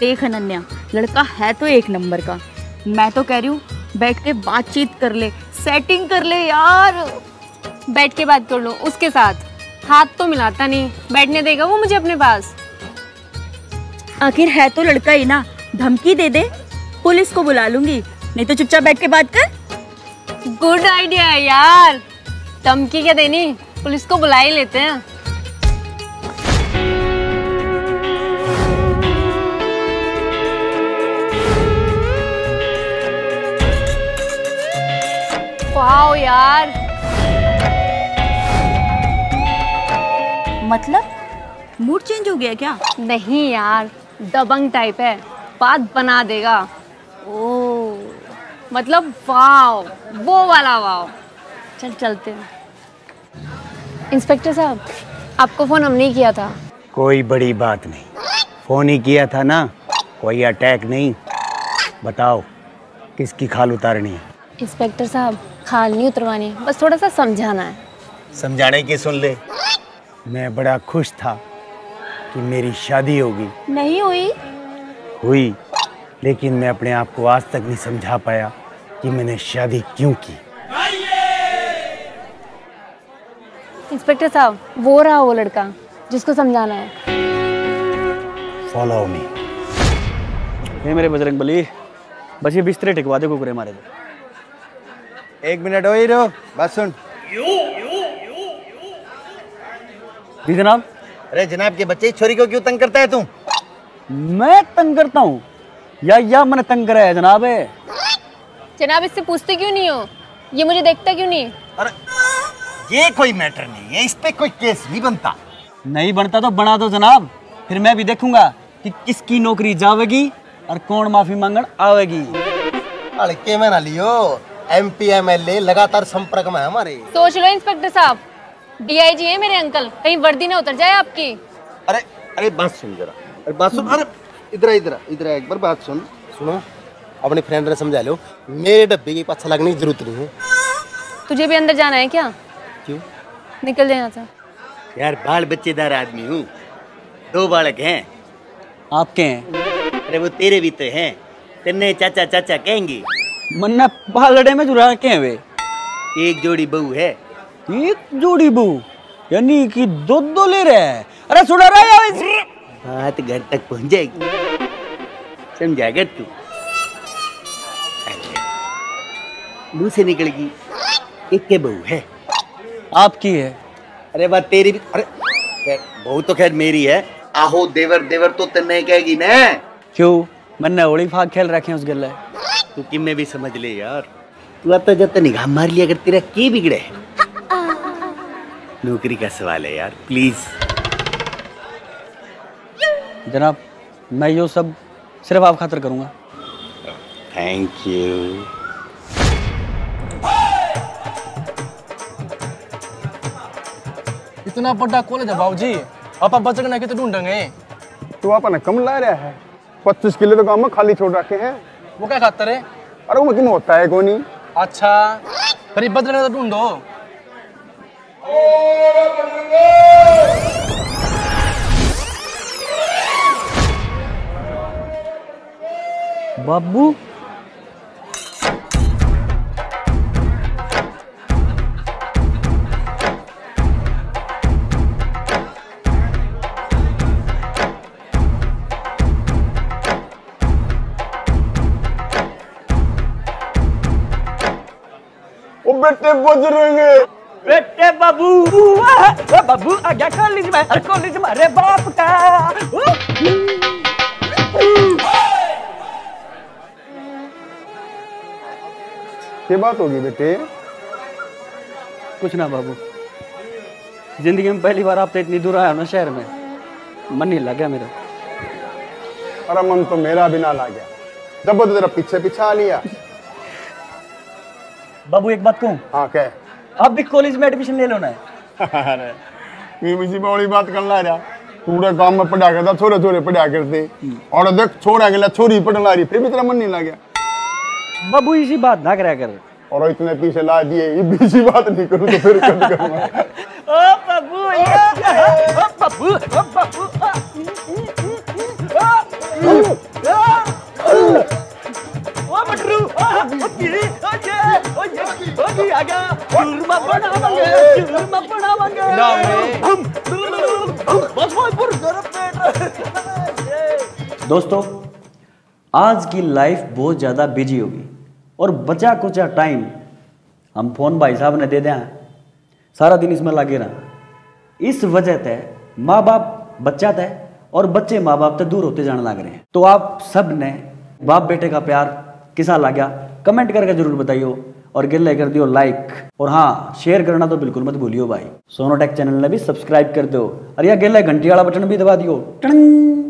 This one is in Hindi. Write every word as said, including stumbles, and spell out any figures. देख अनन्या, लड़का है तो एक नंबर का। मैं तो कह रही हूँ बैठ के बातचीत कर ले, सेटिंग कर ले यार। बैठ के बात कर लो उसके साथ, हाथ तो मिलाता नहीं, बैठने देगा वो मुझे अपने पास। आखिर है तो लड़का ही ना, धमकी दे दे, पुलिस को बुला लूंगी, नहीं तो चुपचाप बैठ के बात कर। गुड आइडिया है यार, धमकी क्या देनी, पुलिस को बुला ही लेते हैं। वाओ यार, मतलब मूड चेंज हो गया क्या? नहीं यार, दबंग टाइप है, बात बना देगा। ओ मतलब वाओ, वो वाला वाओ। चल चलते हैं। इंस्पेक्टर साहब, आपको फोन हमने किया था। कोई बड़ी बात नहीं, फोन ही किया था ना, कोई अटैक नहीं। बताओ किसकी खाल उतारनी है? इंस्पेक्टर साहब, खाल नहीं उतरवानी, बस थोड़ा सा समझाना है। समझाने की सुन ले, मैं बड़ा खुश था कि मेरी शादी होगी। नहीं हुई। हुई, लेकिन मैं अपने आप को आज तक नहीं समझा पाया कि मैंने शादी क्यों की। इंस्पेक्टर साहब, वो रहा वो लड़का जिसको समझाना है। Follow me. हे मेरे बजरंग बली, बस ये बिस्तरे टिकवा दे, कुकरे मारे दे। एक मिनट हो ही रहो, बस सुन। जी जनाब। अरे जनाब के बच्चे, छोरी को क्यों तंग करता है तू? मैं तंग करता हूँ या या मैंने तंग कराया है जनाब? जनाब इससे पूछते क्यों नहीं हो, ये मुझे देखता क्यों नहीं? अरे ये कोई मैटर नहीं है, इस पे कोई केस नहीं बनता। नहीं बनता तो बना दो जनाब, फिर मैं भी देखूंगा कि किसकी नौकरी जावेगी और कौन माफी मांगन आवेगी। अड़के में ना लियो, एमपी एमएलए लगातार संपर्क में है हमारे। सोच लो इंस्पेक्टर साहब, डीआईजी है मेरे अंकल, कहीं वर्दी ना उतर जाए आपकी। अरे अरे बात सुन जरा, अरे बात सुन, अरे इधर इधर इधर एक बार बात सुन। सुनो, अपने फ्रेंड ने समझा लो, मेरे डब्बे की पाछा लगने की जरूरत नहीं है। तुझे भी अंदर जाना है क्या? क्यों? निकल जाए यहाँ से। यार बाल बच्चेदार आदमी हूँ, दो बालक हैं। आपके हैं? अरे वो तेरे भी तो हैं, तेरे चाचा चाचा कहेंगे। मन्ना बाल लड़े में जुड़ा के हैं वे। एक जोड़ी बहू है। एक जोड़ी बहू यानी कि दो दो ले रहे हैं? अरे सुना रहा है, बात घर तक पहुँच जाएगी, समझाएगा तू, मुँह से निकलेगी। एक के बहू है आपकी है? अरे बात तेरी भी। अरे बहू तो खैर मेरी है। आहो देवर देवर तो तन्ने कहेगी ना। क्यों? मन्ने ओली फाग खेल रखे उस गल्ले। तू किम में भी समझ ले यार, तू आता जाता निगाह मार लिया अगर तेरा की बिगड़े। नौकरी का सवाल है यार, प्लीज। जनाब मैं यो सब सिर्फ आप खातिर करूँगा। Thank you. इतना बड़ा कॉलेज है बाबूजी, आप बच्चे ना कितने ढूंढेंगे? तू अपन कम ला रहा है, पच्चीस किलो तो गांव में खाली छोड़ रखे हैं। वो क्या खातर है? अरे वो किन होता है कोनी। अच्छा फिर बदलने तो ढूंढो। बाबू बेटे बजरेंगे, बेटे बाबू बाबू आ गया कॉलेज में, हर कॉलेज में रे बाप का। क्या बात होगी बेटे? कुछ ना बाबू, जिंदगी में पहली बार आपसे इतनी दूर आया ना शहर में, मन नहीं लगा मेरा। अरे मन तो मेरा भी ना लगा, जब तो तेरा पीछे पीछे आ लिया। बाबू एक बात कहूँ? हाँ कह। आप भी कॉलेज में एडमिशन ले लो ना। अरे मुझे बड़ी बात करना है, पूरा गांव में पढ़ा करता, छोरे छोरे पढ़ा करते, और देख छोरा गया छोरी पढ़ने ला रही, फिर भी तेरा मन नहीं लगा। बाबू इसी बात ना कराया कर, और इतने पीछे ला दिए, इसी बात नहीं करूँ तो फिर कट करूँगा। ओ बाबू, ओ बाबू, ओ बाबू। दोस्तों आज की लाइफ बहुत ज़्यादा बिजी होगी और बचा कुचा टाइम हम फ़ोन भाई साहब ने दे दें, सारा दिन इसमें लगे रहा। इस वजह से माँ बाप बच्चा थे और बच्चे माँ बाप से दूर होते जाने लग रहे हैं। तो आप सब ने बाप बेटे का प्यार किसा लगा कमेंट करके जरूर बताइयो और गिल्ले कर दियो लाइक, और हाँ शेयर करना तो बिल्कुल मत भूलियो भाई। सोनोटेक चैनल ने भी सब्सक्राइब कर दो और यह गिल्ले घंटी वाला बटन भी दबा दियो। टंग।